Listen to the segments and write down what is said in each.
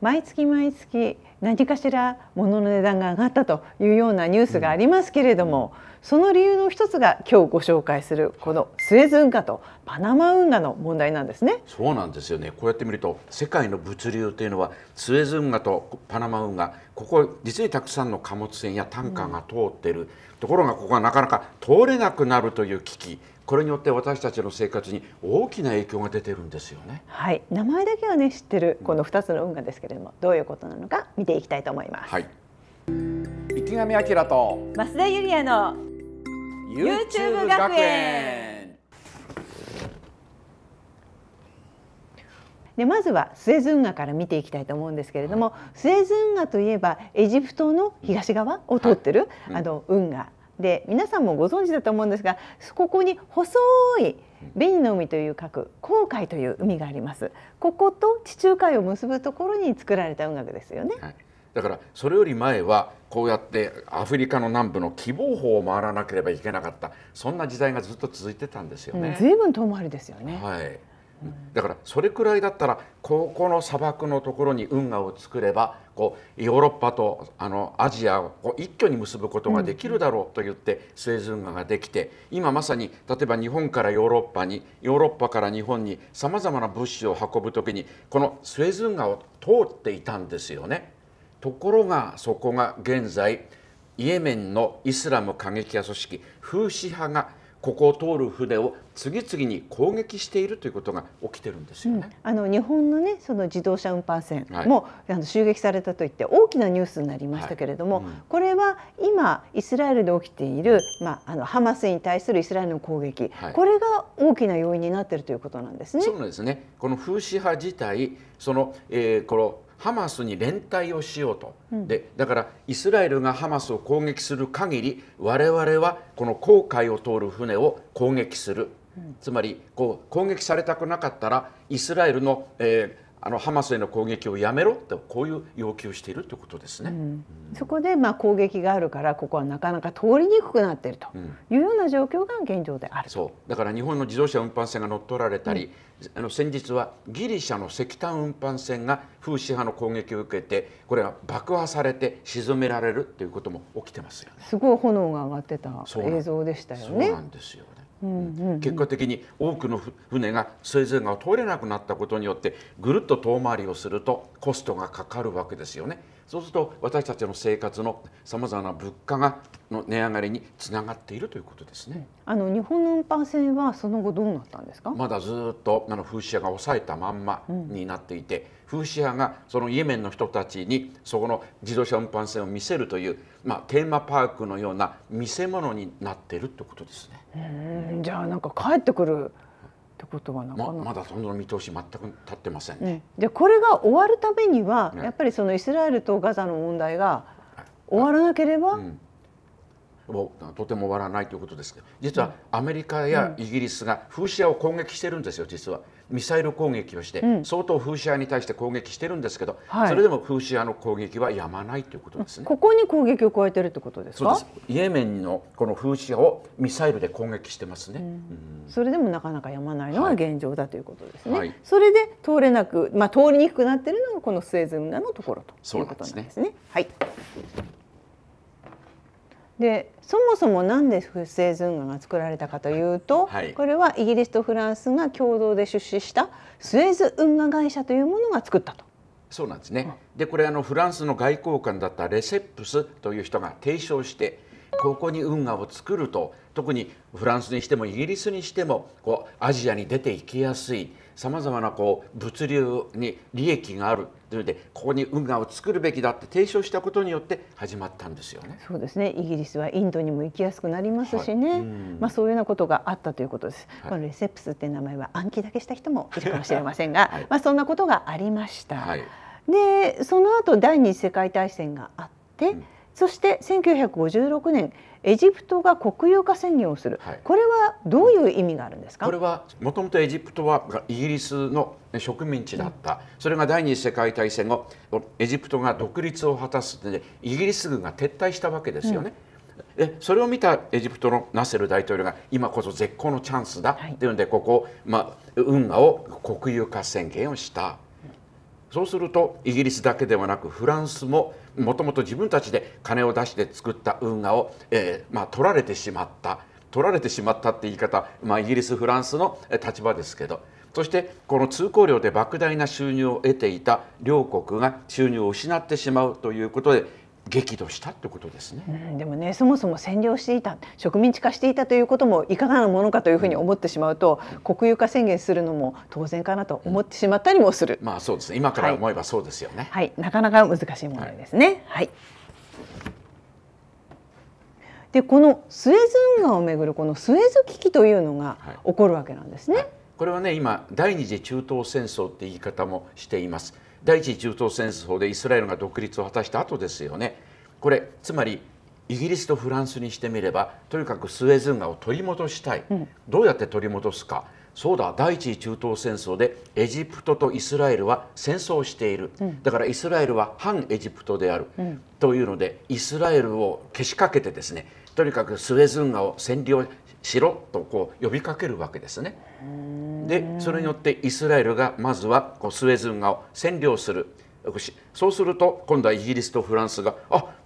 毎月毎月何かしら物の値段が上がったというようなニュースがありますけれども、その理由の一つが今日ご紹介するこのスエズ運河とパナマ運河の問題なんですね。そうなんですよね。こうやって見ると世界の物流というのはスエズ運河とパナマ運河、ここ実にたくさんの貨物船やタンカーが通っている、ところがここはなかなか通れなくなるという危機。これによって私たちの生活に大きな影響が出てるんですよね。はい、名前だけはね知ってるこの2つの運河ですけれども、どういうことなのか見ていきたいと思います。はい、池上彰と増田ユリヤの YouTube 学園。でまずはスエズ運河から見ていきたいと思うんですけれども、はい、スエズ運河といえばエジプトの東側を通ってる、はい、運河。で皆さんもご存知だと思うんですが、ここに細い紅の海という角、紅海という海があります。ここと地中海を結ぶところに作られた運河ですよね。はい、だからそれより前はこうやってアフリカの南部の喜望峰を回らなければいけなかった、そんな時代がずっと続いてたんですよね。ずいぶん遠回りですよね。はい、だからそれくらいだったらここの砂漠のところに運河を作ればこうヨーロッパとアジアをこう一挙に結ぶことができるだろうと言ってスエズ運河ができて、今まさに例えば日本からヨーロッパに、ヨーロッパから日本にさまざまな物資を運ぶ時にこのスエズ運河を通っていたんですよね。ところがそこが現在イエメンのイスラム過激派組織フーシ派がここを通る船を次々に攻撃しているということが起きてるんですよね。日本のねその自動車運搬船も、はい、襲撃されたといって大きなニュースになりましたけれども、はい、これは今イスラエルで起きている、まあ、ハマスに対するイスラエルの攻撃、はい、これが大きな要因になっているということなんですね。そうなんですね。このフーシ派自体このハマスに連帯をしようと、でだからイスラエルがハマスを攻撃する限り我々はこの紅海を通る船を攻撃する、つまりこう攻撃されたくなかったらイスラエルの、ハマスへの攻撃をやめろってこういう要求をしているということですね。そこでまあ攻撃があるからここはなかなか通りにくくなっているというような状況が現状であると。そうだから日本の自動車運搬船が乗っ取られたり、先日はギリシャの石炭運搬船がフーシ派の攻撃を受けてこれが爆破されて沈められるということも起きてますよね。すごい炎が上がってた映像でしたよね。そうなんですよね。結果的に多くの船がスエズ運河を通れなくなったことによってぐるっと遠回りをするとコストがかかるわけですよね。そうすると私たちの生活のさまざまな物価の値上がりにつながっているということですね。日本の運搬船はその後どうなったんですか？まだずっとフーシ派が抑えたまんまになっていて、フーシ派がそのイエメンの人たちにそこの自動車運搬船を見せるという、まあ、テーマパークのような見せ物になっているということですね。じゃあなんか帰ってくるってことはなかなかまだその見通し全く立ってませんね。でこれが終わるためには、やっぱりそのイスラエルとガザの問題が終わらなければ、とても終わらないということですけど、実はアメリカやイギリスがフーシ派を攻撃してるんですよ。実はミサイル攻撃をして、相当フーシ派に対して攻撃してるんですけど、それでもフーシ派の攻撃はやまないということですね。ここに攻撃を加えてるってことですか？そうです。イエメンのこのフーシ派をミサイルで攻撃してますね。それでもなかなかやまないのが現状だということですね。はい、それで通りにくくなってるのがこのスエズ運河のところということなんですね。はい。でそもそもなんでスエズ運河が作られたかというと、これはイギリスとフランスが共同で出資したスエズ運河会社というものが作ったと。そうなんですね。でこれフランスの外交官だったレセップスという人が提唱して、ここに運河を作ると特にフランスにしてもイギリスにしてもこうアジアに出ていきやすい、さまざまなこう物流に利益があるというのでここに運河を作るべきだって提唱したことによって始まったんですよね。そうですね。イギリスはインドにも行きやすくなりますしね、まあそういうようなことがあったということです。このレセプスっていう名前は暗記だけした人もいるかもしれませんが、まあそんなことがありました。でその後第二次世界大戦があって、そして1956年エジプトが国有化宣言をする、これはどういう意味があるんですか？これはもともとエジプトはイギリスの植民地だった、それが第二次世界大戦後エジプトが独立を果たすのでイギリス軍が撤退したわけですよね。それを見たエジプトのナセル大統領が今こそ絶好のチャンスだというので、ここ、運河を国有化宣言をした。そうするとイギリスだけではなくフランスももともと自分たちで金を出して作った運河を、取られてしまった。取られてしまったって言い方、イギリスフランスの立場ですけど、そしてこの通行料で莫大な収入を得ていた両国が収入を失ってしまうということで激怒したってことですね。でもね、そもそも占領していた、植民地化していたということもいかがなものかというふうに思ってしまうと、国有化宣言するのも当然かなと思ってしまったりもする。そうですね。今から思えばそうですよね。なかなか難しい問題ですね。で、このスエズ運河をめぐるこのスエズ危機というのが起こるわけなんですね。これはね、今第二次中東戦争って言い方もしています。第一次中東戦争でイスラエルが独立を果たした後ですよね。これつまりイギリスとフランスにしてみれば、とにかくスエズ運河を取り戻したい。どうやって取り戻すか。そうだ、第一次中東戦争でエジプトとイスラエルは戦争をしている。だからイスラエルは反エジプトである、というのでイスラエルをけしかけてですね、とにかくスエズ運河を占領しろとこう呼びかけるわけですね。で、それによってイスラエルがまずはこうスエズ運河を占領する。そうすると今度はイギリスとフランスが、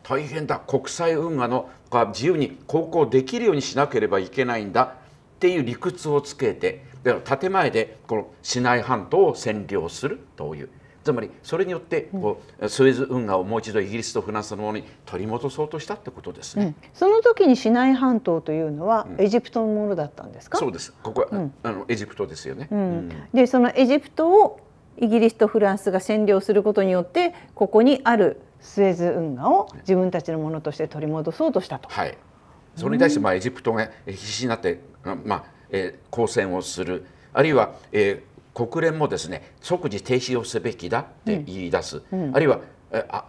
大変だ、国際運河の自由に航行できるようにしなければいけないんだっていう理屈をつけて、建前でこのシナイ半島を占領するという、つまりそれによってこうスエズ運河をもう一度イギリスとフランスのものに取り戻そうとしたってことですね。その時にシナイ半島というのはエジプトのものだったんですか？そうです。ここは、エジプトですよね。で、そのエジプトをイギリスとフランスが占領することによって、ここにあるスエズ運河を自分たちのものとして取り戻そうとしたと。それに対してエジプトが必死になって抗戦をする。あるいは、国連もですね、即時停止をすべきだって言い出す、あるいは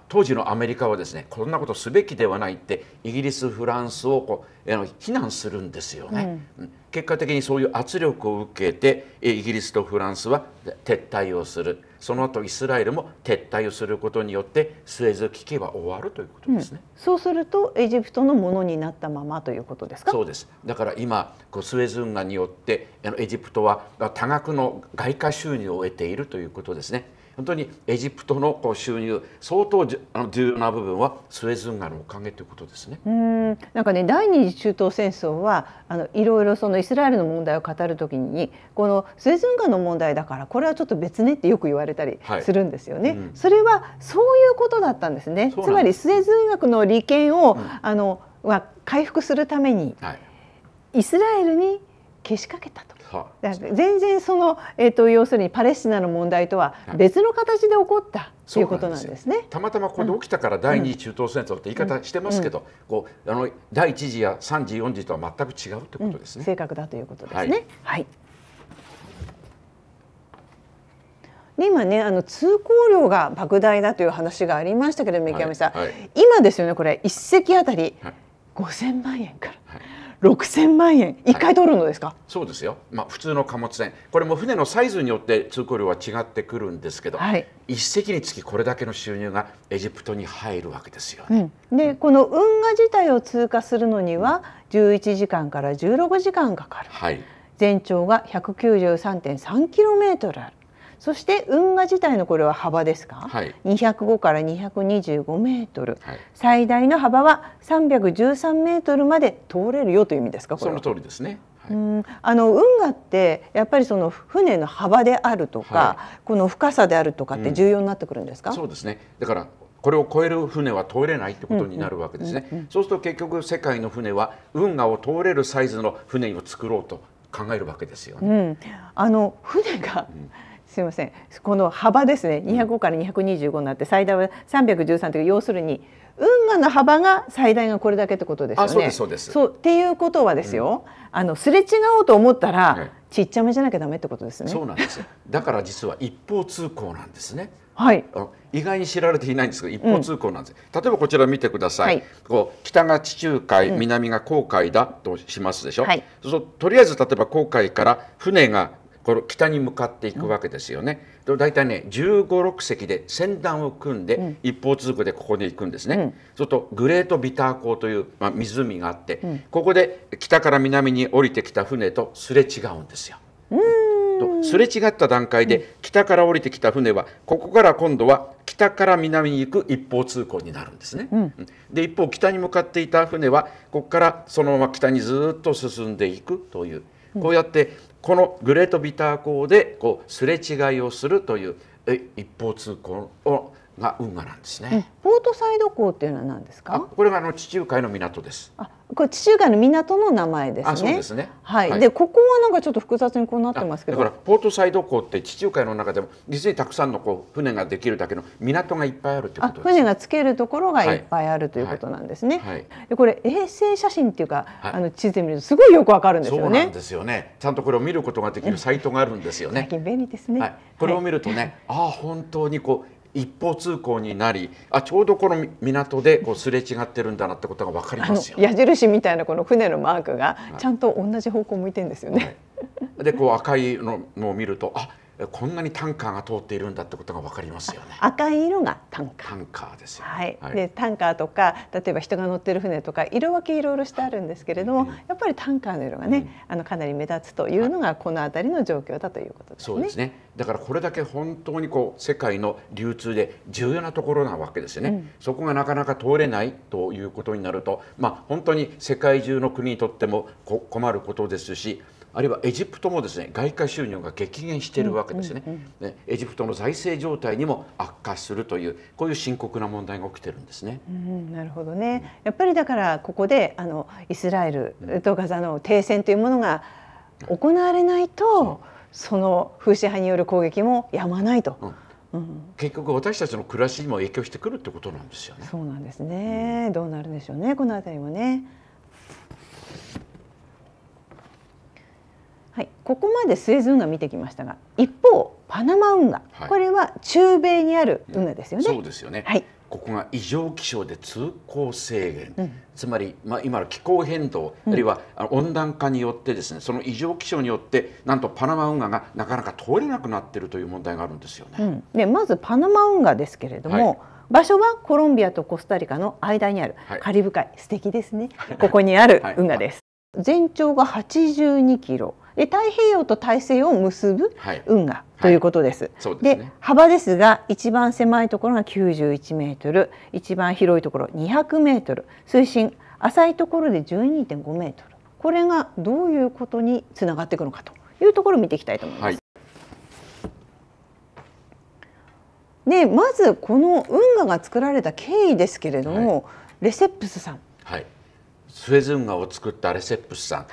当時のアメリカはですね、こんなことすべきではないってイギリスフランスをこう非難するんですよね。結果的にそういう圧力を受けてイギリスとフランスは撤退をする。その後イスラエルも撤退をすることによってスエズ危機は終わるということですね。そうするとエジプトのものになったままということですか？そうです。だから今スエズ運河によってエジプトは多額の外貨収入を得ているということですね。本当にエジプトの収入、相当重要な部分はスエズ運河のおかげということですね。なんかね、第二次中東戦争はいろいろそのイスラエルの問題を語るときに、このスエズ運河の問題だからこれはちょっと別ねってよく言われたりするんですよね。それはそういうことだったんですね。つまりスエズ運河の利権を、回復するために、イスラエルにけしかけたと。全然その、要するにパレスチナの問題とは別の形で起こった、ということなんですね。たまたまここで起きたから第二次中東戦争って言い方してますけど、第一次や三次四次とは全く違うということですね。正確だということですね。で、今ね、通行料が莫大だという話がありましたけれども、池上さん、今ですよね、これ一隻あたり5000万円から。6000万円1回取るのですか？そうですよ。普通の貨物船、これも船のサイズによって通行料は違ってくるんですけど、一隻につきこれだけの収入がエジプトに入るわけですよね。で、この運河自体を通過するのには11時間から16時間かかる。全長が 193.3 キロメートルある。そして運河自体のこれは幅ですか、205から225メートル、最大の幅は313メートルまで通れるよという意味ですか？これはその通りですね。運河ってやっぱりその船の幅であるとか、この深さであるとかって重要になってくるんですか？そうですね。だからこれを越える船は通れないってことになるわけですね。そうすると結局世界の船は運河を通れるサイズの船を作ろうと考えるわけですよね。船がすみません、この幅ですね、205から225になって最大は313という、要するに運河の幅が最大がこれだけってことですよね。そうですそうです。っていうことはですよ、すれ違おうと思ったら、ちっちゃめじゃなきゃダメってことですね。そうなんですよ。だから実は一方通行なんですね。意外に知られていないんですけど、一方通行なんです。例えばこちら見てください。北が地中海、南が紅海だとしますでしょ。とりあえず例えば紅海から船がこれ北に向かっていくわけですよね。だいたいね、15、6隻で船団を組んで一方通行でここに行くんですね。そうするとグレートビター港という、湖があって、ここで北から南に降りてきた船とすれ違うんですよ。とすれ違った段階で北から降りてきた船はここから今度は北から南に行く一方通行になるんですね。で一方北に向かっていた船はここからそのまま北にずっと進んでいくという、こうやってこのグレートビター港でこうすれ違いをするという一方通行が運河なんですね。ポートサイド港っていうのは何ですか？これが地中海の港です。これ地中海の港の名前ですね。そうですね。はい。でここはなんかちょっと複雑にこうなってますけど。だからポートサイド港って地中海の中でも実にたくさんのこう船ができるだけの港がいっぱいあるってことです。船がつけるところがいっぱいあるということなんですね。でこれ衛星写真っていうか地図で見るとすごいよくわかるんですよね。そうなんですよね。ちゃんとこれを見ることができるサイトがあるんですよね。最近便利ですね。これを見るとね、ああ本当にこう一方通行になり、あちょうどこの港でこうすれ違ってるんだなってことが分かりますよ。矢印みたいなこの船のマークがちゃんと同じ方向向いてるんですよね。はい、でこう赤いのを見ると、あこんなにタンカーが通っているんだってことが分かりますよね。赤い色がタンカー。タンカーですよ、ね。はい。はい、でタンカーとか例えば人が乗ってる船とか色分けいろいろしてあるんですけれども、やっぱりタンカーの色がね、かなり目立つというのがこの辺りの状況だということですね。そうですね。だからこれだけ本当にこう世界の流通で重要なところなわけですよね。そこがなかなか通れないということになると、本当に世界中の国にとっても困ることですし。あるいはエジプトもですね、外貨収入が激減しているわけですね。エジプトの財政状態にも悪化するという、こういう深刻な問題が起きてるんですね。なるほどね。やっぱりだからここでイスラエルとガザの停戦というものが行われないと、そのフーシ派による攻撃もやまないと。結局私たちの暮らしにも影響してくるってことなんですよね。そうなんですね。どうなるんでしょうね。このあたりもね。はい、ここまでスエズ運河見てきましたが、一方パナマ運河、はい、これは中米にある運河ですよね。そうですよね。はい、ここが異常気象で通行制限、つまり、今の気候変動、あるいは温暖化によってですね、その異常気象によってなんとパナマ運河がなかなか通れなくなっているという問題があるんですよね。でまずパナマ運河ですけれども、場所はコロンビアとコスタリカの間にあるカリブ海、素敵ですね。ここにある運河です。全長が82キロ。で太平洋と大西洋を結ぶ運河ということです。で幅ですが、一番狭いところが91メートル、一番広いところ200メートル、水深浅いところで12.5メートル。これがどういうことにつながっていくのかというところを見ていきたいと思います。でまずこの運河が作られた経緯ですけれども、レセプスさん。スエズ運河を作ったレセプスさん、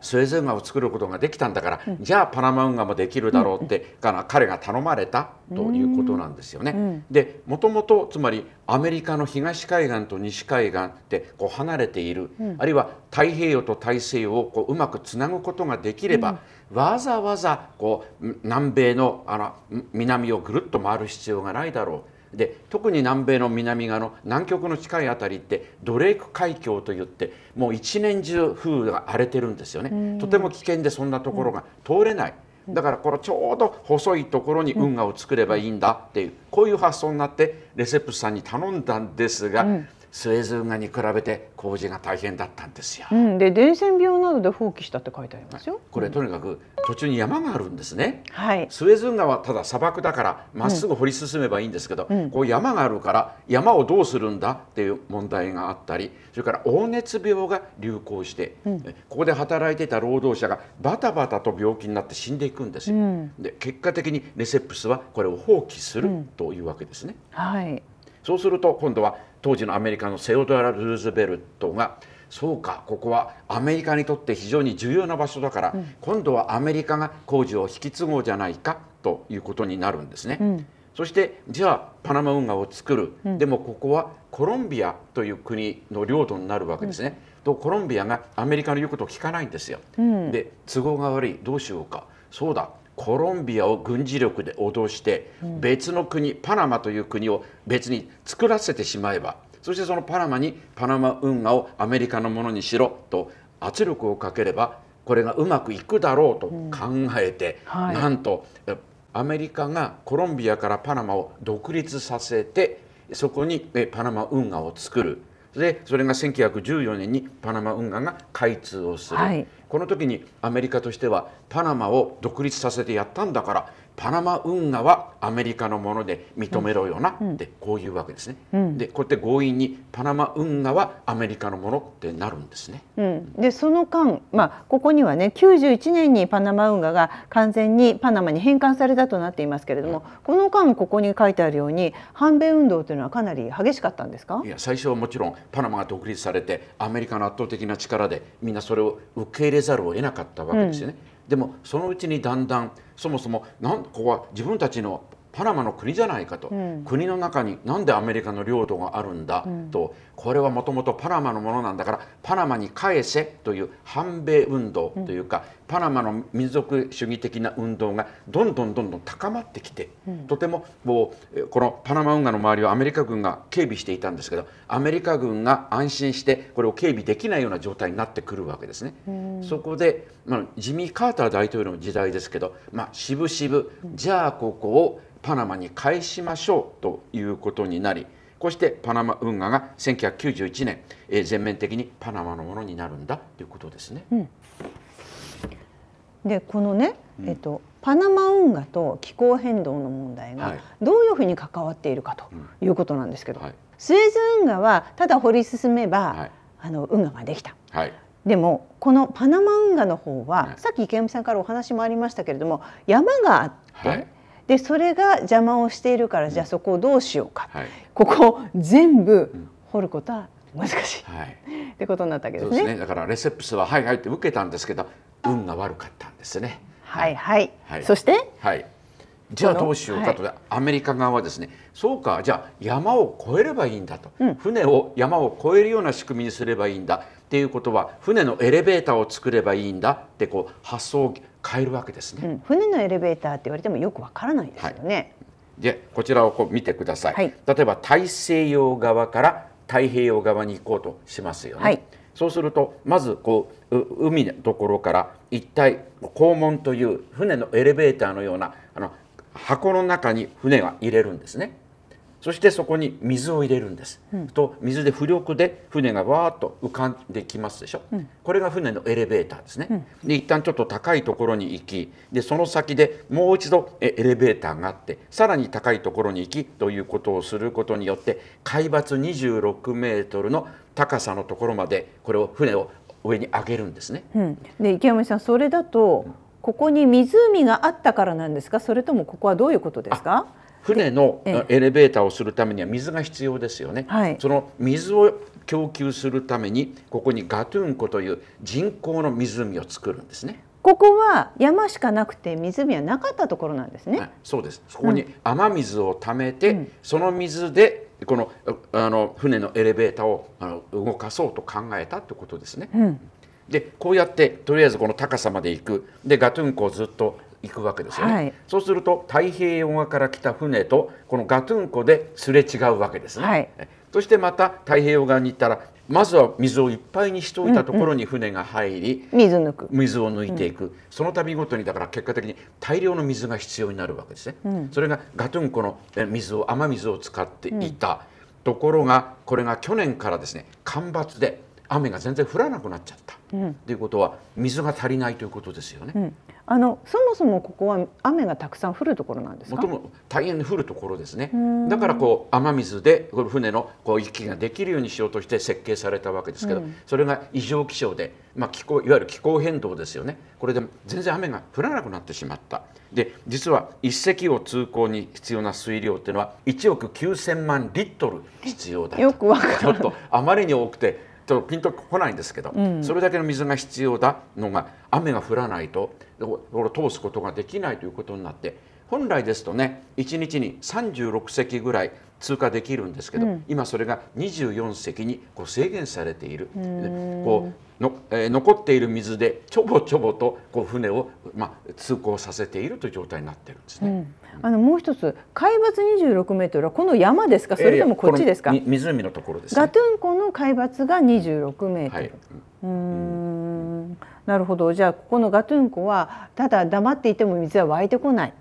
スエズ運河を作ることができたんだから、じゃあパナマ運河もできるだろうって、彼が頼まれたということなんですよね。でもともとつまりアメリカの東海岸と西海岸ってこう離れている、あるいは太平洋と大西洋をこううまくつなぐことができれば、わざわざこう南米の南をぐるっと回る必要がないだろう。で特に南米の南側の南極の近いあたりってドレーク海峡といってもう一年中風雨が荒れてるんですよね。とても危険でそんなところが通れない。だからこのちょうど細いところに運河を作ればいいんだっていう、こういう発想になってレセプスさんに頼んだんですが、スエズ運河に比べて工事が大変だったんですよ。で伝染病などで放棄したって書いてありますよ。これとにかく途中に山があるんですね。スエズ運河はただ砂漠だからまっすぐ掘り進めばいいんですけど、こう山があるから山をどうするんだっていう問題があったり、それから黄熱病が流行して、ここで働いていた労働者がバタバタと病気になって死んでいくんですよ。で結果的にレセプスはこれを放棄するというわけですね。そうすると今度は当時のアメリカのセオドア・ルーズベルトが、そうかここはアメリカにとって非常に重要な場所だから、今度はアメリカが工事を引き継ごうじゃないかということになるんですね。そしてじゃあパナマ運河を作る、でもここはコロンビアという国の領土になるわけですね。とコロンビアがアメリカの言うことを聞かないんですよ。で都合が悪い、どうしようか、そうだコロンビアを軍事力で脅して別の国、パナマという国を別に作らせてしまえば、そしてそのパナマにパナマ運河をアメリカのものにしろと圧力をかければこれがうまくいくだろうと考えて、なんとアメリカがコロンビアからパナマを独立させて、そこにパナマ運河を作る。でそれが1914年にパナマ運河が開通をする、はい、この時にアメリカとしてはパナマを独立させてやったんだからパナマ運河はアメリカのもので認めろよなってこういうわけですね。でこうやって強引にパナマ運河はアメリカのものってなるんですね。でその間、ここにはね91年にパナマ運河が完全にパナマに返還されたとなっていますけれども、この間ここに書いてあるように反米運動というのはかなり激しかったんですか？いや最初はもちろんパナマが独立されてアメリカの圧倒的な力でみんなそれを受け入れざるを得なかったわけですよね。でもそのうちにだんだんそもそもここは自分たちのパナマの国じゃないかと、国の中になんでアメリカの領土があるんだと、これはもともとパナマのものなんだからパナマに返せという反米運動というか、パナマの民族主義的な運動がどんどん高まってきて、とてももうこのパナマ運河の周りをアメリカ軍が警備していたんですけど、アメリカ軍が安心してこれを警備できないような状態になってくるわけですね。そこで、ジミー・カーター大統領の時代ですけど、しぶしぶじゃあここをパナマに返しましょうということになり、こうしてパナマ運河が1991年、全面的にパナマのものになるんだということですね。でこのね、パナマ運河と気候変動の問題がどういうふうに関わっているかということなんですけど、スエズ運河はただ掘り進めば、運河ができた。でもこのパナマ運河の方は、さっき池上さんからお話もありましたけれども、山があって。でそれが邪魔をしているから、じゃあそこをどうしようか、ここを全部掘ることは難しい、ってことになったわけですね。そうですね。だからレセプスははいはいって受けたんですけど、運が悪かったんですね。そして、じゃあどうしようかと、アメリカ側はですね、そうか、じゃあ山を越えればいいんだと、船を山を越えるような仕組みにすればいいんだっていうことは、船のエレベーターを作ればいいんだってこう発想を変えるわけですね。船のエレベーターって言われてもよくわからないですよね。でこちらをこう見てください。例えば大西洋側から太平洋側に行こうとしますよね。そうするとまずこう海のところから一体鋼門という船のエレベーターのような箱の中に船が入れるんですね。そしてそこに水を入れるんです。と水で浮力で船がわーっと浮かんできますでしょ。これが船のエレベーターですね。で一旦ちょっと高いところに行き、でその先でもう一度エレベーターがあって、さらに高いところに行きということをすることによって、海抜26メートルの高さのところまでこれを船を上に上げるんですね。で池上さん、それだとここに湖があったからなんですか、それともここはどういうことですか？船のエレベーターをするためには水が必要ですよね。その水を供給するために、ここにガトゥン湖という人工の湖を作るんですね。ここは山しかなくて湖はなかったところなんですね。そうです。そこに雨水をためて、その水でこの船のエレベーターを動かそうと考えたってことですね。でこうやってとりあえずこの高さまで行く。でガトゥン湖をずっと行くわけですよね。そうすると太平洋側から来た船とこのガトゥン湖ですれ違うわけですね。そしてまた太平洋側に行ったら、まずは水をいっぱいにしておいたところに船が入り、水を抜いていく。その度ごとにだから結果的に大量の水が必要になるわけですね。それがガトゥン湖の水を雨水を使っていたところが、これが去年からですね、干ばつで雨が全然降らなくなっちゃったということは、水が足りないということですよね。そもそもここは雨がたくさん降るところなんですか？もともと大変降るところですね。だからこう雨水でこの船のこう行き来ができるようにしようとして設計されたわけですけど、それが異常気象で、いわゆる気候変動ですよね。これで全然雨が降らなくなってしまった。で実は一隻を通行に必要な水量っていうのは1億9000万リットル必要だと。よくわかる。ちょっとあまりに多くてピンとこないんですけど、それだけの水が必要だのが、雨が降らないと通すことができないということになって、本来ですとね、1日に36隻ぐらい通過できるんですけど、今それが24隻にこう制限されている。こう残っている水でちょぼちょぼとこう船を通行させているという状態になっているんですね。もう一つ、海抜26メートルはこの山ですか、それともこっちですか？湖のところですね。ガトゥン湖の海抜が26メートル。なるほど。じゃあここのガトゥン湖はただ黙っていても水は湧いてこない。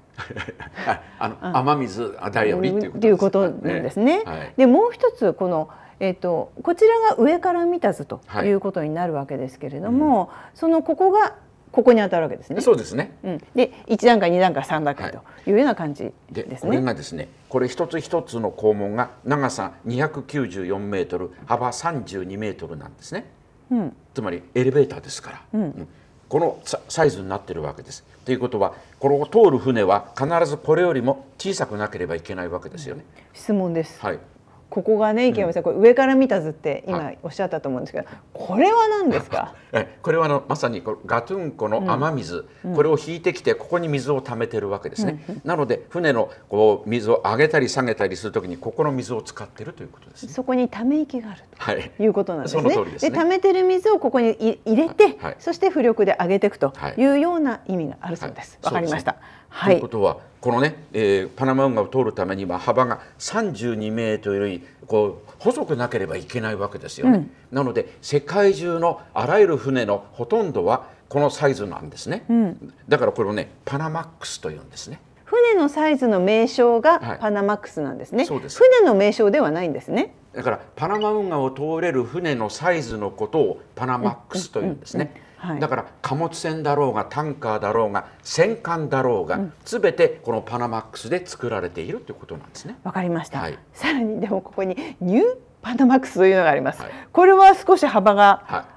雨水ダイヤリーということなんですね。でもう一つ、このこちらが上から見た図ということになるわけですけれども、はい、そのここがここに当たるわけですね。そうですね。うん、で1段階2段階3段階というような感じですね。でこれがですね、これ一つ一つの校門が長さ294メートル、幅32メートルなんですね。うん、つまりエレベーターですから、うんうん、このサイズになっているわけです。ということはこれを通る船は必ずこれよりも小さくなければいけないわけですよね。うん、質問です。はい。ここがね、池上さん、これ上から見た図って今おっしゃったと思うんですけど、これは何ですか？これはまさにガトゥン湖の雨水、これを引いてきてここに水を溜めてるわけですね。なので船のこう水を上げたり下げたりするときにここの水を使ってるということです。そこにため池があるということなんですね。で、溜めてる水をここに入れて、そして浮力で上げていくというような意味があるそうです。わかりました。ということはこのね、パナマ運河を通るためには幅が32メートルよりこう細くなければいけないわけですよね。うん、なので世界中のあらゆる船のほとんどはこのサイズなんですね。うん、だからこれをねパナマックスというんですね。船のサイズの名称がパナマックスなんですね。はい、そうです。船の名称ではないんですね。だからパナマ運河を通れる船のサイズのことをパナマックスというんですね。だから貨物船だろうがタンカーだろうが戦艦だろうが、すべてこのパナマックスで作られているということなんですね。わかりました。はい、さらにでもここにニューパナマックスというのがあります。はい、これは少し幅が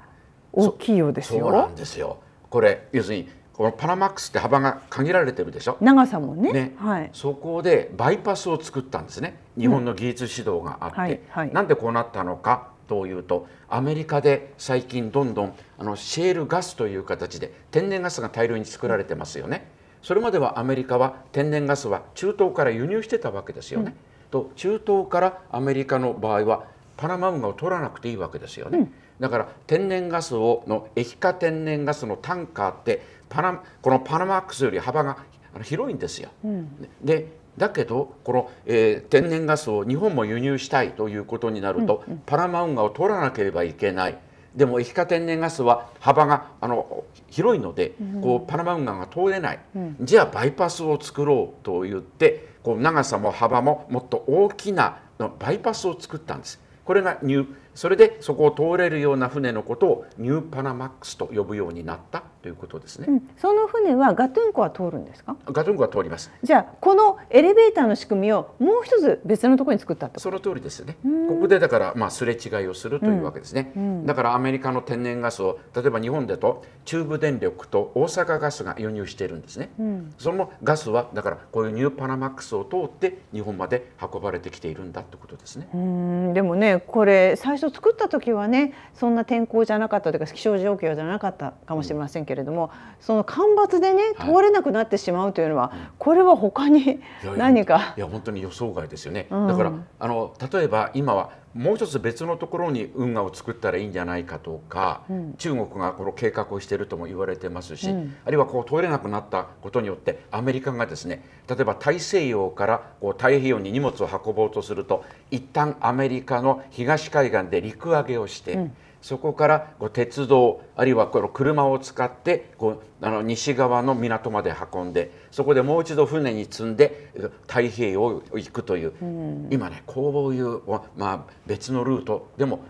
大きいようですよ。そうなんですよ。これ要するにこのパナマックスって幅が限られてるでしょ。長さもね。ね、はい、そこでバイパスを作ったんですね。日本の技術指導があって、うん、はいはい、なんでこうなったのか。というとアメリカで最近どんどんシェールガスという形で天然ガスが大量に作られてますよね。それまではアメリカは天然ガスは中東から輸入してたわけですよね。うん、と中東からアメリカの場合はパナマ運河を取らなくていいわけですよね。うん、だから天然ガスの液化天然ガスのタンカーってこのパナマックスより幅が広いんですよ。うん、でだけどこの、天然ガスを日本も輸入したいということになると、パナマ運河を通らなければいけない。でも液化天然ガスは幅が広いので、こうパナマ運河が通れない。じゃあバイパスを作ろうと言って、こう長さも幅ももっと大きなバイパスを作ったんです。これがそれでそこを通れるような船のことをニューパナマックスと呼ぶようになったということですね。うん、その船はガトゥン湖は通るんですか？ガトゥン湖は通ります。じゃあこのエレベーターの仕組みをもう一つ別のところに作ったと。その通りですね。ここでだからすれ違いをするというわけですね。だからアメリカの天然ガスを例えば日本だと中部電力と大阪ガスが輸入しているんですね。うん、そのガスはだからこういうニューパナマックスを通って日本まで運ばれてきているんだということですね。でもね、これ最初作った時はね、そんな天候じゃなかったというか気象状況じゃなかったかもしれませんけれども、その干ばつでね通れなくなってしまうというのは、はい、これは他に何かいや本当に予想外ですよね。だから例えば今はもう一つ別のところに運河を作ったらいいんじゃないかとか、うん、中国がこの計画をしているとも言われてますし、うん、あるいはこう通れなくなったことによってアメリカがですね、例えば大西洋からこう太平洋に荷物を運ぼうとすると、一旦アメリカの東海岸で陸揚げをして、うん、そこからこう鉄道あるいはこの車を使ってこう西側の港まで運んで、そこでもう一度船に積んで太平洋を行くという、うん、今ねこういう、まあ、別のルートでも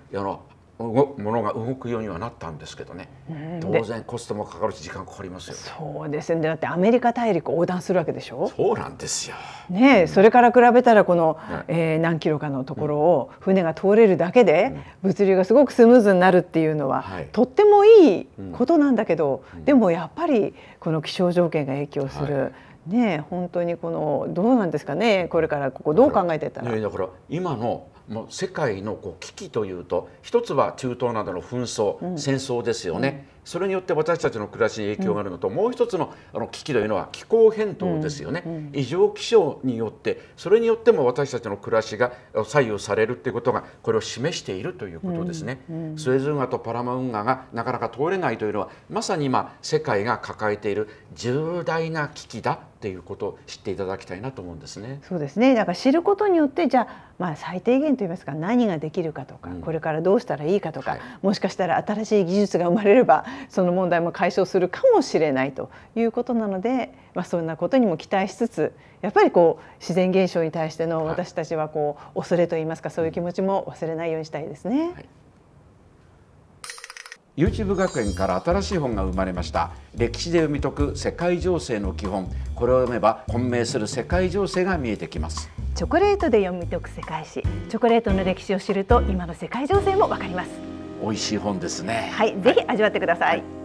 ものが動くようにはなったんですけどね、うん、当然コストもかかるし時間かかりますよ。そうですね。だってアメリカ大陸横断するわけでしょ。そうなんですよ、ねえ、うん、それから比べたらこの、はい、何キロかのところを船が通れるだけで物流がすごくスムーズになるっていうのは、うん、とってもいいことなんだけど、はい、でもやっぱりこの気象条件が影響する。はいね、本当にこのどうなんですかね、これからここどう考えてたら。だから今のもう世界のこう危機というと、一つは中東などの紛争、うん、戦争ですよね。うん、それによって私たちの暮らしに影響があるのと、うん、もう一つの危機というのは気候変動ですよね。うんうん、異常気象によってそれによっても私たちの暮らしが左右されるということが、これを示しているということですね。うんうん、スエズ運河とパナマ運河がなかなか通れないというのは、まさに今世界が抱えている重大な危機だとっていうことを知っていただきたいなと思うんですね。そうですね。だから知ることによって、じゃあ、最低限といいますか、何ができるかとか、これからどうしたらいいかとか、もしかしたら新しい技術が生まれればその問題も解消するかもしれないということなので、そんなことにも期待しつつ、やっぱりこう自然現象に対しての私たちはこう恐れといいますか、そういう気持ちも忘れないようにしたいですね。YouTube 学園から新しい本が生まれました。歴史で読み解く世界情勢の基本、これを読めば混迷する世界情勢が見えてきます。チョコレートで読み解く世界史、チョコレートの歴史を知ると今の世界情勢もわかります。美味しい本ですね。はい、ぜひ味わってください。